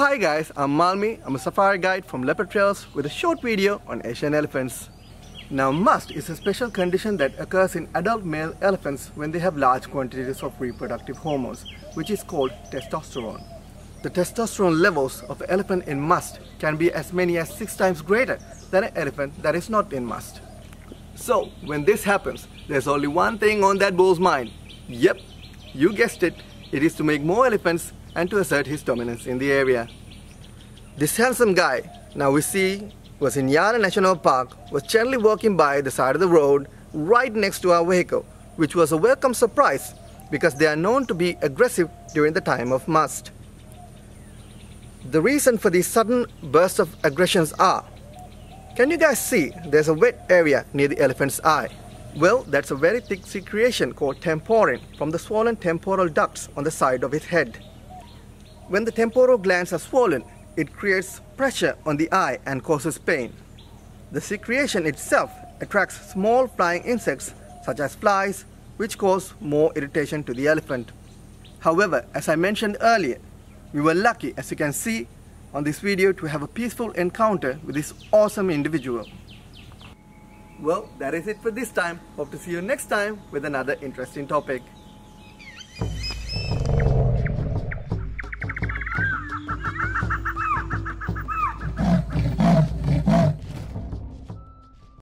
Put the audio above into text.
Hi guys, I'm Malmi. I'm a safari guide from Leopard Trails with a short video on Asian elephants. Now must is a special condition that occurs in adult male elephants when they have large quantities of reproductive hormones, which is called testosterone. The testosterone levels of an elephant in must can be as many as 6 times greater than an elephant that is not in must. So when this happens, there's only one thing on that bull's mind. Yep, you guessed it. It is to make more elephants and to assert his dominance in the area. This handsome guy, now we see, was in Yala National Park, was gently walking by the side of the road right next to our vehicle, which was a welcome surprise because they are known to be aggressive during the time of must. The reason for these sudden bursts of aggressions are, can you guys see there's a wet area near the elephant's eye? Well, that's a very thick secretion called temporin from the swollen temporal ducts on the side of its head. When the temporal glands are swollen, it creates pressure on the eye and causes pain. The secretion itself attracts small flying insects such as flies, which cause more irritation to the elephant. However, as I mentioned earlier, we were lucky, as you can see on this video, to have a peaceful encounter with this awesome individual. Well, that is it for this time. Hope to see you next time with another interesting topic.